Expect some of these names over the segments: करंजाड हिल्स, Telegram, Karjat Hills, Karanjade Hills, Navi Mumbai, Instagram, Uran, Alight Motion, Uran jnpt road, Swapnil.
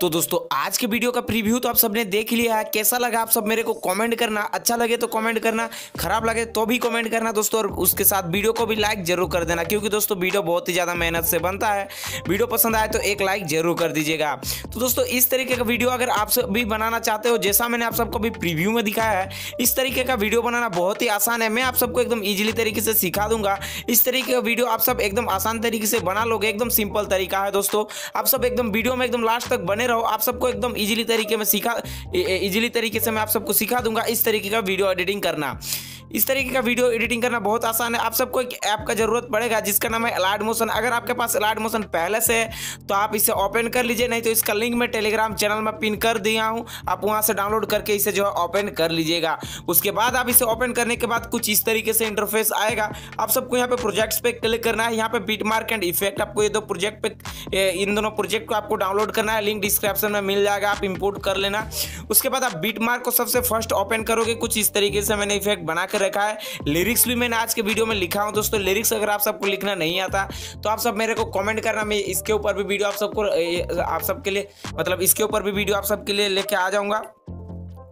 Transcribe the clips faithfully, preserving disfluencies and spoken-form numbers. तो दोस्तों आज के वीडियो का प्रीव्यू तो आप सबने देख लिया है। कैसा लगा आप सब मेरे को कमेंट करना, अच्छा लगे तो कमेंट करना, खराब लगे तो भी कमेंट करना दोस्तों, और उसके साथ वीडियो को भी लाइक जरूर कर देना क्योंकि दोस्तों वीडियो बहुत ही ज़्यादा मेहनत से बनता है। वीडियो पसंद आए तो एक लाइक जरूर कर दीजिएगा। तो दोस्तों इस तरीके का वीडियो अगर आप सब भी बनाना चाहते हो, जैसा मैंने आप सबको भी प्रीव्यू में दिखाया है, इस तरीके का वीडियो बनाना बहुत ही आसान है। मैं आप सबको एकदम ईजिली तरीके से सिखा दूंगा। इस तरीके का वीडियो आप सब एकदम आसान तरीके से बना लोगे, एकदम सिंपल तरीका है दोस्तों। आप सब एकदम वीडियो में एकदम लास्ट तक बने रहो, आप सबको एकदम इजीली तरीके में सिखा इजीली तरीके से मैं आप सबको सिखा दूंगा इस तरीके का वीडियो एडिटिंग करना। इस तरीके का वीडियो एडिटिंग करना बहुत आसान है। आप सबको एक ऐप का जरूरत पड़ेगा जिसका नाम है अलाइट मोशन। अगर आपके पास अलाइट मोशन पहले से है तो आप इसे ओपन कर लीजिए, नहीं तो इसका लिंक मैं टेलीग्राम चैनल में पिन कर दिया हूं, आप वहां से डाउनलोड करके इसे जो है ओपन कर लीजिएगा। उसके बाद आप इसे ओपन करने के बाद कुछ इस तरीके से इंटरफेस आएगा। आप सबको यहाँ पे प्रोजेक्ट्स पे क्लिक करना है। यहाँ पे बीट मार्क एंड इफेक्ट, आपको ये दो प्रोजेक्ट पे इन दोनों प्रोजेक्ट को आपको डाउनलोड करना है, लिंक डिस्क्रिप्शन में मिल जाएगा, आप इंपोर्ट कर लेना। उसके बाद आप बीट मार्क को सबसे फर्स्ट ओपन करोगे, कुछ इस तरीके से मैंने इफेक्ट बनाकर रखा है। लिरिक्स भी मैंने आज के वीडियो में लिखा हूं दोस्तों। लिरिक्स अगर आप सबको लिखना नहीं आता तो आप सब मेरे को कमेंट करना, मैं इसके ऊपर भी वीडियो आप सबको आप सबके लिए मतलब इसके ऊपर भी वीडियो आप सबके लिए लेके आ जाऊंगा।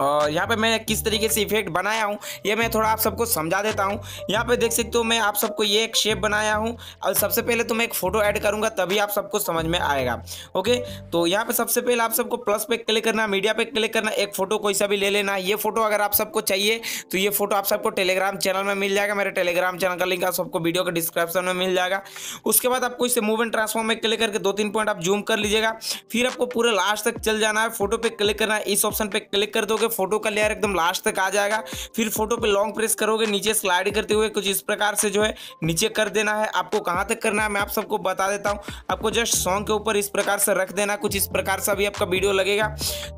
और यहाँ पे मैं किस तरीके से इफेक्ट बनाया हूँ ये मैं थोड़ा आप सबको समझा देता हूँ। यहाँ पे देख सकते हो मैं आप सबको ये एक शेप बनाया हूँ, और सबसे पहले तो मैं एक फ़ोटो ऐड करूँगा तभी आप सबको समझ में आएगा। ओके, तो यहाँ पे सबसे पहले आप सबको प्लस पे क्लिक करना, मीडिया पे क्लिक करना, एक फ़ोटो कोई सा भी ले लेना। ये फोटो अगर आप सबको चाहिए तो ये फोटो आप सबको टेलीग्राम चैनल में मिल जाएगा, मेरे टेलीग्राम चैनल का लिंक आप सबको वीडियो के डिस्क्रिप्शन में मिल जाएगा। उसके बाद आपको इसे मूव एंड ट्रांसफॉर्म में क्लिक करके दो तीन पॉइंट आप जूम कर लीजिएगा। फिर आपको पूरे लास्ट तक चल जाना है, फोटो पे क्लिक करना है, इस ऑप्शन पे क्लिक कर दोगे फोटो का लेयर एकदम लास्ट तक आ जाएगा। फिर फोटो पे लॉन्ग प्रेस करोगे, नीचे स्लाइड करते हुए कुछ इस प्रकार से जो है नीचे कर देना है। आपको कहां तक करना है मैं आप सबको बता देता हूं। आपको जस्ट सॉन्ग के ऊपर इस प्रकार से रख देना, कुछ इस प्रकार से भी आपका वीडियो लगेगा।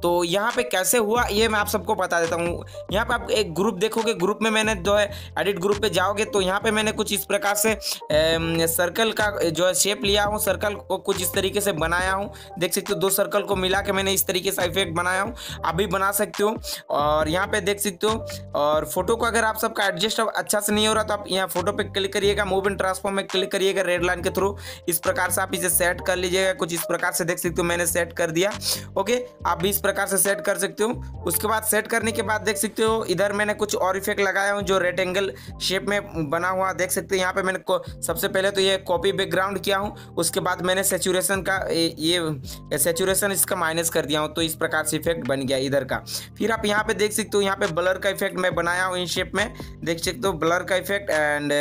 तो यहां पे कैसे हुआ ये मैं आप सबको बता देता हूँ। यहाँ पे आप एक ग्रुप देखोगे, ग्रुप में मैंने जो है एडिट ग्रुप पे जाओगे तो यहाँ पे मैंने कुछ इस प्रकार से सर्कल का जो है शेप लिया हूँ, सर्कल को कुछ इस तरीके से बनाया हूँ। देख सकते हो दो सर्कल को मिला के मैंने इस तरीके से इफेक्ट बनाया हूँ, आप भी बना सकते हो। और यहाँ पे देख सकते हो, और फोटो को अगर आप सबका एडजस्ट अच्छा से नहीं हो रहा तो आप यहाँ फोटो पे क्लिक करिएगा, मूव एंड ट्रांसफॉर्म में क्लिक करिएगा, रेड लाइन के थ्रू इस प्रकार से आप इसे सेट कर लीजिएगा। कुछ इस प्रकार से देख सकते हो मैंने सेट कर दिया। ओके, आप भी इस प्रकार से सेट कर सकते हो। उसके बाद सेट करने के बाद देख सकते हो इधर मैंने कुछ और इफेक्ट लगाया हूँ जो रेक्टेंगल शेप में बना हुआ देख सकते हो। यहाँ पे मैंने सबसे पहले तो ये कॉपी बैकग्राउंड किया हूँ, उसके बाद मैंने सेचुरेशन का ये सेचुरेशन इसका माइनस कर दिया हूँ, तो इस प्रकार से इफेक्ट बन गया इधर का। फिर आप यहाँ पे देख सकते हो यहाँ पे ब्लर का इफेक्ट मैं बनाया हूँ इन शेप में, देख सकते हो ब्लर का इफेक्ट, एंड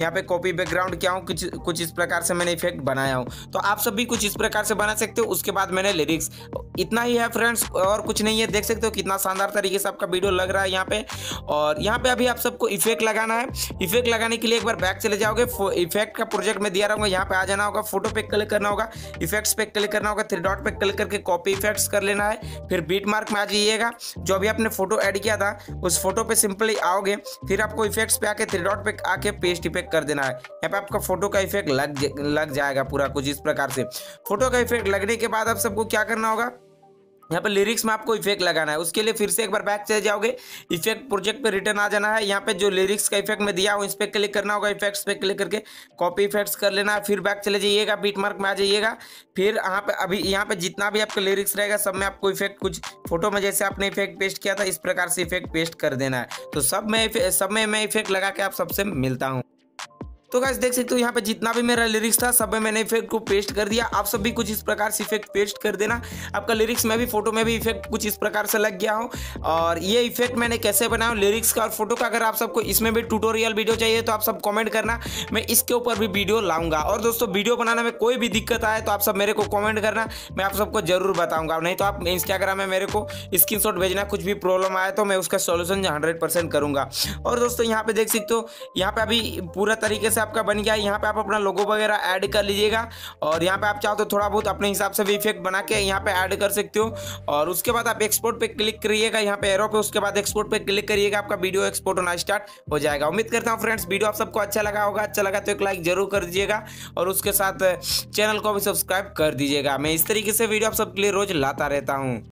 यहाँ पे कॉपी बैकग्राउंड क्या हूँ, कुछ कुछ इस प्रकार से मैंने इफेक्ट बनाया हूँ। तो आप सब भी कुछ इस प्रकार से बना सकते हो। उसके बाद मैंने लिरिक्स, इतना ही है फ्रेंड्स और कुछ नहीं है। देख सकते हो कितना शानदार तरीके से आपका वीडियो लग रहा है यहाँ पे। और यहाँ पे अभी आप सबको इफेक्ट लगाना है। इफेक्ट लगाने के लिए एक बार बैक चले जाओगे, इफेक्ट का प्रोजेक्ट में दिया रहूँगा, यहाँ पे आ जाना होगा, फोटो पे क्लिक करना होगा, इफेक्ट्स पे क्लिक करना होगा, थ्री डॉट पे क्लिक करके कॉपी इफेक्ट्स कर लेना है। फिर बीट मार्क में आ जाइएगा, जो अभी आपने फोटो ऐड किया था उस फोटो पे सिंपली आओगे, फिर आपको इफेक्ट्स पे आके थ्री डॉट पे आके पेस्ट इफेक्ट कर देना है। यहाँ पे आपका फोटो का इफेक्ट लग लग जाएगा पूरा कुछ इस प्रकार से। फोटो का इफेक्ट लगने के बाद आप सबको क्या करना होगा, यहाँ पे लिरिक्स में आपको इफेक्ट लगाना है। उसके लिए फिर से एक बार बैक चले जाओगे, इफेक्ट प्रोजेक्ट पे रिटर्न आ जाना है, यहाँ पे जो लिरिक्स का इफेक्ट मैं दिया हूँ इस पर क्लिक करना होगा, इफेक्ट्स पे क्लिक करके कॉपी इफेक्ट्स कर लेना है। फिर बैक चले जाइएगा, बीट मार्क में आ जाइएगा, फिर यहाँ पे अभी यहाँ पे जितना भी आपका लिरिक्स रहेगा सब में आपको इफेक्ट, कुछ फोटो में जैसे आपने इफेक्ट पेस्ट किया था इस प्रकार से इफेक्ट पेस्ट कर देना है। तो सब में सब में मैं इफेक्ट लगा के आप सबसे मिलता हूँ। तो गाइस देख सकते हो यहाँ पे जितना भी मेरा लिरिक्स था सब में मैंने इफेक्ट को पेस्ट कर दिया। आप सब भी कुछ इस प्रकार से इफेक्ट पेस्ट कर देना, आपका लिरिक्स में भी फोटो में भी इफेक्ट कुछ इस प्रकार से लग गया हो। और ये इफेक्ट मैंने कैसे बनाया लिरिक्स का और फोटो का, अगर आप सबको इसमें भी ट्यूटोरियल वीडियो चाहिए तो आप सब कमेंट करना, मैं इसके ऊपर भी वीडियो लाऊंगा। और दोस्तों वीडियो बनाने में कोई भी दिक्कत आए तो आप सब मेरे को कॉमेंट करना, मैं आप सबको जरूर बताऊँगा। नहीं तो आप इंस्टाग्राम में मेरे को स्क्रीन शॉट भेजना, कुछ भी प्रॉब्लम आया तो मैं उसका सोल्यूशन हंड्रेड परसेंट करूँगा। और दोस्तों यहाँ पे देख सकते हो यहाँ पे अभी पूरा तरीके से आपका बन गया है। यहाँ पे आप अपना लोगो वगैरह ऐड कर लीजिएगा, और यहाँ पे आप चाहो तो थोड़ा बहुत अपने हिसाब से भी इफेक्ट बना के यहाँ पे ऐड कर सकते हो। और उसके बाद आप एक्सपोर्ट पे क्लिक करिएगा, यहाँ पे एरो पे, उसके बाद एक्सपोर्ट पे क्लिक करिएगा, आपका वीडियो एक्सपोर्ट होना स्टार्ट हो जाएगा। उम्मीद करता हूँ फ्रेंड्स वीडियो आप सबको अच्छा लगा होगा, अच्छा लगा तो एक लाइक जरूर कर दीजिएगा, और उसके साथ चैनल को भी सब्सक्राइब कर दीजिएगा। मैं इस तरीके से वीडियो आप सबके लिए रोज लाता रहता हूँ।